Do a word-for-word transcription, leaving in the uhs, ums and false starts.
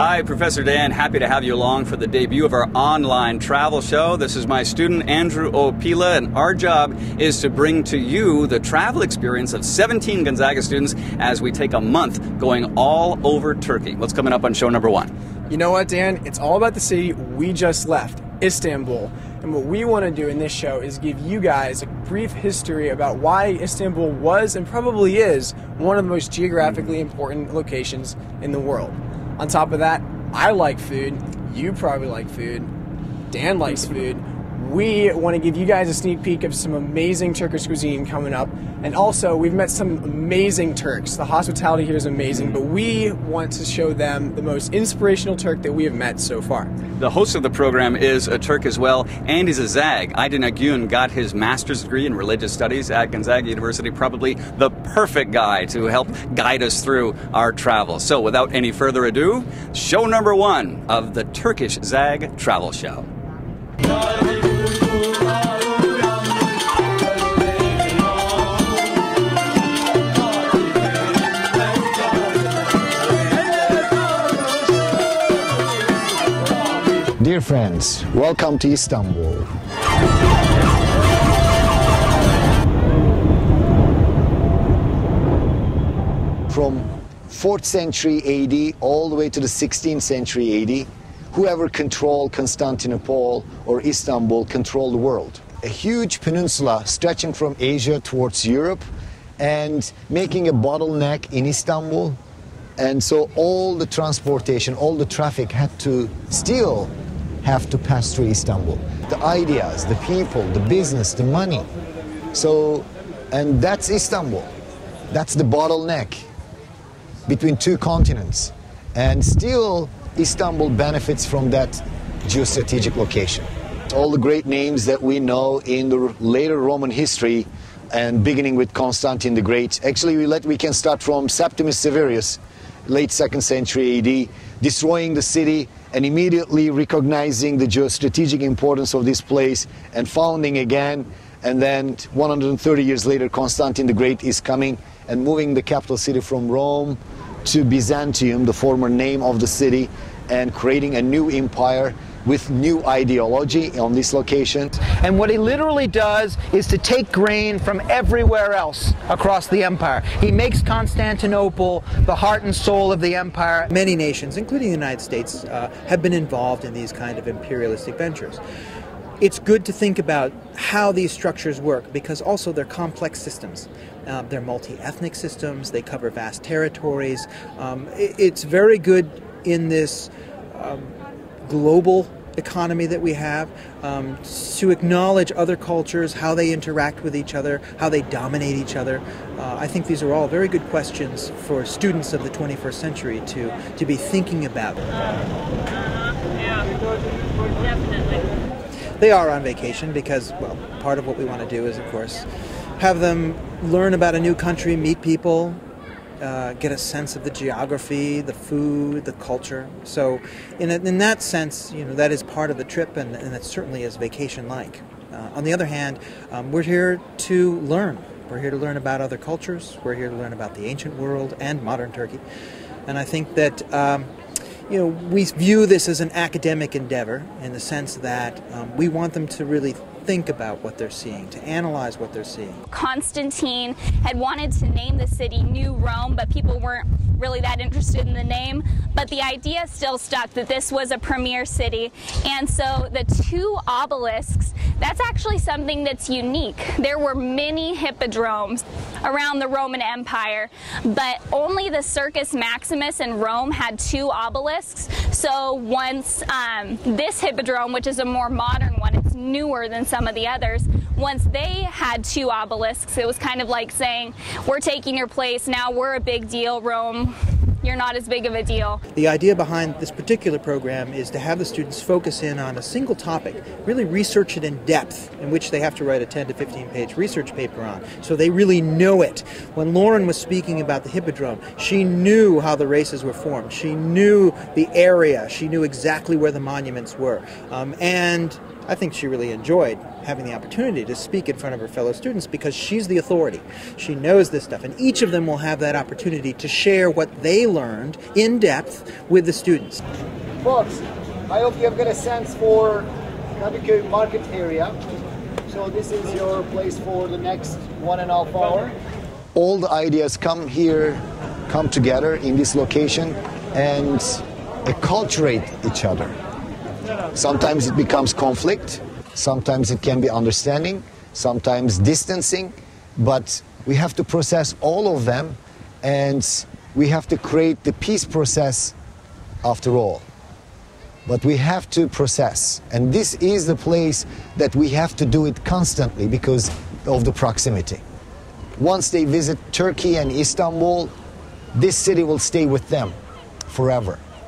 Hi, Professor Dan. Happy to have you along for the debut of our online travel show. This is my student, Andrew Opila, and our job is to bring to you the travel experience of seventeen Gonzaga students as we take a month going all over Turkey. What's coming up on show number one? You know what, Dan? It's all about the city we just left, Istanbul. And what we want to do in this show is give you guys a brief history about why Istanbul was and probably is one of the most geographically important locations in the world. On top of that, I like food, you probably like food, Dan likes food. We want to give you guys a sneak peek of some amazing Turkish cuisine coming up, and also we've met some amazing Turks. The hospitality here is amazing, but we want to show them the most inspirational Turk that we have met so far. The host of the program is a Turk as well, and he's a Zag. Ayden Agün got his master's degree in religious studies at Gonzaga University, probably the perfect guy to help guide us through our travel. So without any further ado, show number one of the Turkish Zag Travel Show. Dear friends, welcome to Istanbul. From fourth century A D all the way to the sixteenth century A D, whoever controlled Constantinople or Istanbul controlled the world. A huge peninsula stretching from Asia towards Europe and making a bottleneck in Istanbul. And so all the transportation, all the traffic had to still have to pass through Istanbul. The ideas, the people, the business, the money. So, and that's Istanbul. That's the bottleneck between two continents. And still, Istanbul benefits from that geostrategic location. All the great names that we know in the later Roman history, and beginning with Constantine the Great. Actually, we, let, we can start from Septimius Severus, late second century A D, destroying the city and immediately recognizing the geostrategic importance of this place and founding again. And then one hundred thirty years later, Constantine the Great is coming and moving the capital city from Rome to Byzantium, the former name of the city, and creating a new empire with new ideology on this location. And what he literally does is to take grain from everywhere else across the empire. He makes Constantinople the heart and soul of the empire. Many nations, including the United States, uh, have been involved in these kind of imperialistic ventures. It's good to think about how these structures work, because also they're complex systems. Um, they're multi-ethnic systems, they cover vast territories. Um, it, it's very good in this um, global economy that we have um, to acknowledge other cultures, how they interact with each other, how they dominate each other. Uh, I think these are all very good questions for students of the twenty-first century to, to be thinking about. Uh, yeah, definitely. They are on vacation because, well, part of what we want to do is, of course, have them learn about a new country, meet people, uh, get a sense of the geography, the food, the culture. So in, a, in that sense, you know, that is part of the trip, and, and it certainly is vacation-like. Uh, on the other hand, um, we're here to learn. We're here to learn about other cultures. We're here to learn about the ancient world and modern Turkey. And I think that um, you know, we view this as an academic endeavor in the sense that um, we want them to really think about what they're seeing, to analyze what they're seeing. Constantine had wanted to name the city New Rome, but people weren't really that interested in the name. But the idea still stuck that this was a premier city. And so the two obelisks, that's actually something that's unique. There were many hippodromes around the Roman Empire, but only the Circus Maximus in Rome had two obelisks. So once um, this hippodrome, which is a more modern one, it's newer than some of the others, once they had two obelisks, it was kind of like saying, we're taking your place, now we're a big deal, Rome, you're not as big of a deal. The idea behind this particular program is to have the students focus in on a single topic, really research it in depth, in which they have to write a ten to fifteen page research paper on, so they really know it. When Lauren was speaking about the Hippodrome, she knew how the races were formed, she knew the area, she knew exactly where the monuments were, um, and I think she really enjoyed having the opportunity to speak in front of her fellow students because she's the authority. She knows this stuff, and each of them will have that opportunity to share what they learned in depth with the students. Folks, I hope you have got a sense for Kadıköy market area. So this is your place for the next one and a half hour. All the ideas come here, come together in this location and acculturate each other. Sometimes it becomes conflict, sometimes it can be understanding, sometimes distancing, but we have to process all of them and we have to create the peace process after all. But we have to process, and this is the place that we have to do it constantly because of the proximity. Once they visit Turkey and Istanbul, this city will stay with them forever.